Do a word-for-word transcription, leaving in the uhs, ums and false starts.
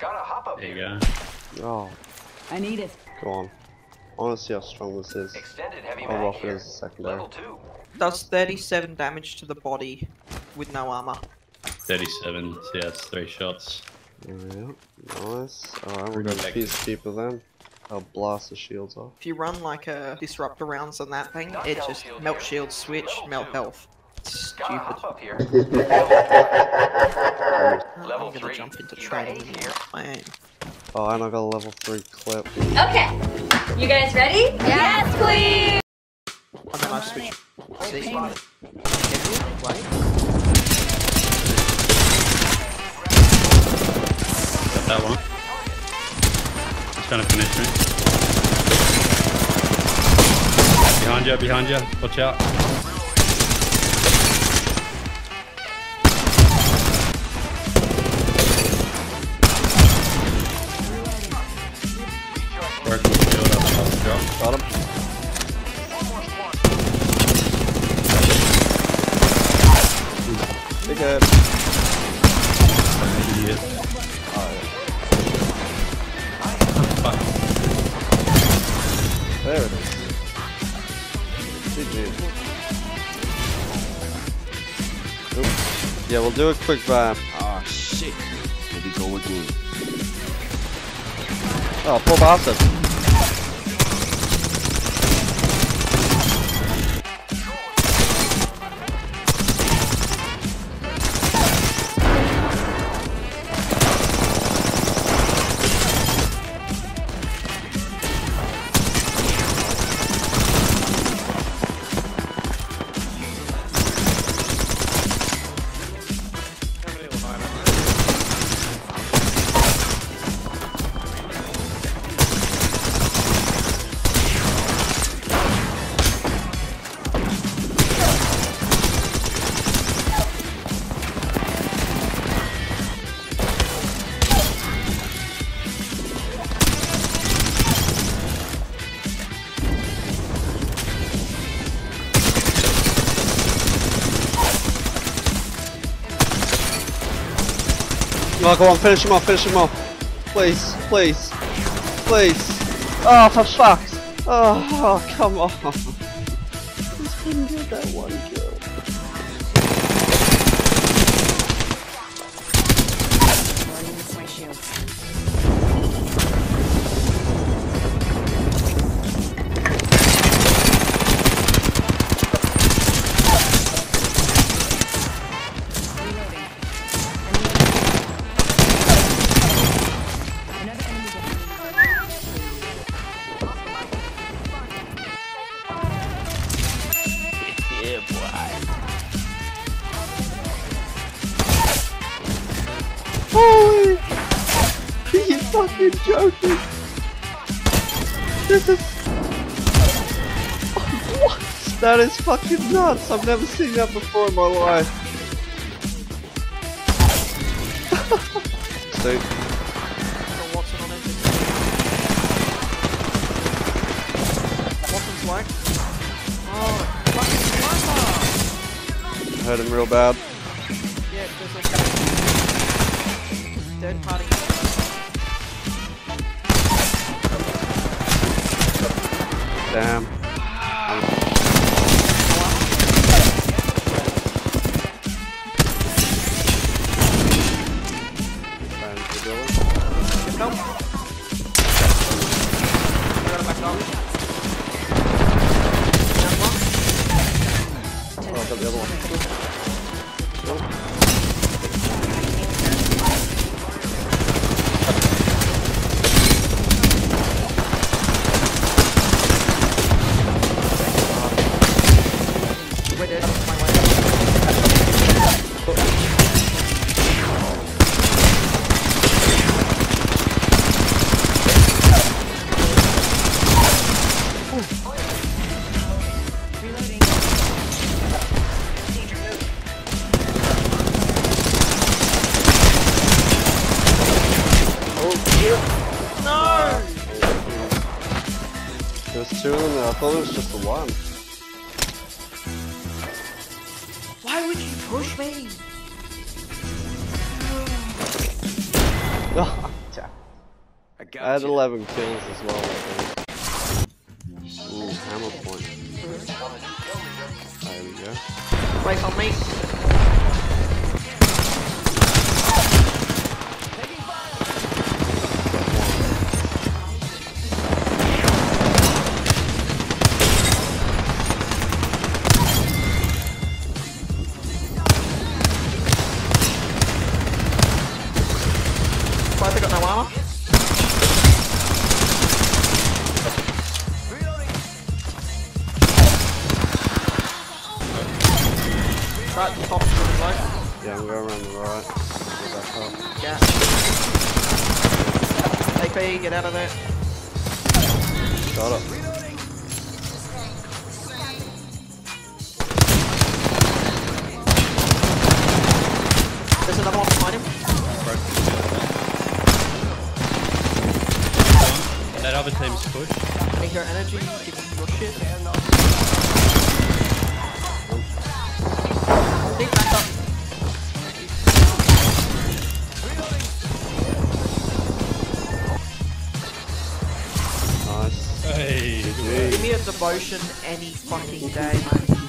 Gotta hop up. There you go. Oh. I need it. Go on. I want to see how strong this is. Extended heavy mag. How rough it is secondary. Level two. Does thirty-seven damage to the body with no armor. thirty-seven. So yeah, it's three shots. Yeah, nice. Alright, we're gonna peacekeeper then. I'll blast the shields off. If you run like a disruptor rounds on that thing, it just melt shield switch, melt health. Stupid. Up here. Level I'm gonna three. Jump into training here. Man. Oh, and I got a level three clip. Okay. You guys ready? Yeah. Yes, please. And then I switch. See. See. Got that one. He's trying to finish me. Behind you, behind you. Watch out. Got him. Big head. Idiot. Alright. There it is. G G. Oops. Yeah, we'll do a quick van. Ah, oh, shit. Here we go again. Oh, poor bastard. Oh, go on, finish him off, finish him off. Please, please, please. Oh, for fuck's sake. Oh, oh, come on. Just couldn't get that one kill. Holy! You fucking joking! This is... What? That is fucking nuts! I've never seen that before in my life! Dude. Watson's like... Oh, fucking sniper! Hurt him real bad. Yeah, there's a... Third party. Damn. Oh, I got the other one. There's two in there, I thought it was just the one. Why would you push me? I, got I had you. eleven kills as well. Ooh, Hammerpoint. There we go. Right on me. Why have they got no armor? Right at the top, right? Yeah, we'll go around the right. Get back up. Yeah. A P, get out of there. Shot up. There's another one behind him. Broke. That other team's pushed. Take your energy, give them your shit. Nice. Hey, give me a devotion any fucking day, man.